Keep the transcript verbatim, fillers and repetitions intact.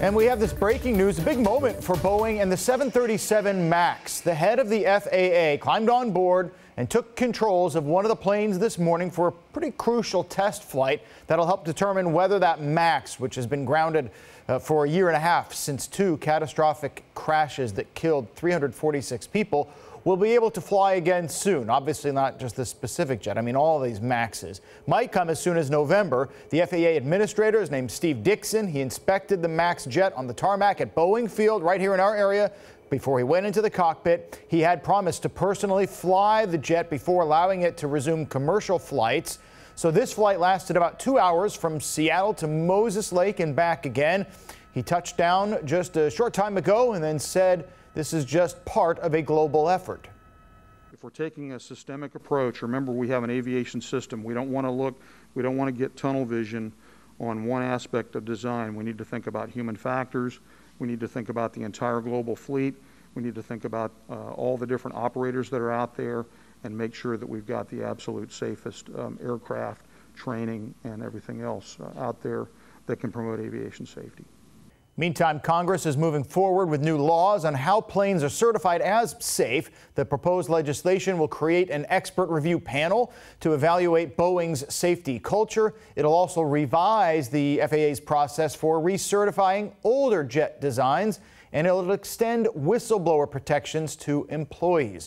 And we have this breaking news, a big moment for Boeing and the seven thirty-seven MAX. The head of the F A A climbed on board and took controls of one of the planes this morning for a pretty crucial test flight that'll help determine whether that MAX, which has been grounded uh, for a year and a half since two catastrophic crashes that killed three hundred forty-six people, will be able to fly again soon. Obviously not just this specific jet. I mean, all of these MAXes might come as soon as November. The F A A administrator is named Steve Dickson. He inspected the MAX jet on the tarmac at Boeing Field right here in our area. Before he went into the cockpit, he had promised to personally fly the jet before allowing it to resume commercial flights. So this flight lasted about two hours from Seattle to Moses Lake and back again. He touched down just a short time ago and then said this is just part of a global effort. If we're taking a systemic approach, remember we have an aviation system. We don't want to look, we don't want to get tunnel vision on one aspect of design. We need to think about human factors. We need to think about the entire global fleet. We need to think about uh, all the different operators that are out there and make sure that we've got the absolute safest um, aircraft, training, and everything else uh, out there that can promote aviation safety. Meantime, Congress is moving forward with new laws on how planes are certified as safe. The proposed legislation will create an expert review panel to evaluate Boeing's safety culture. It'll also revise the F A A's process for recertifying older jet designs, and it'll extend whistleblower protections to employees.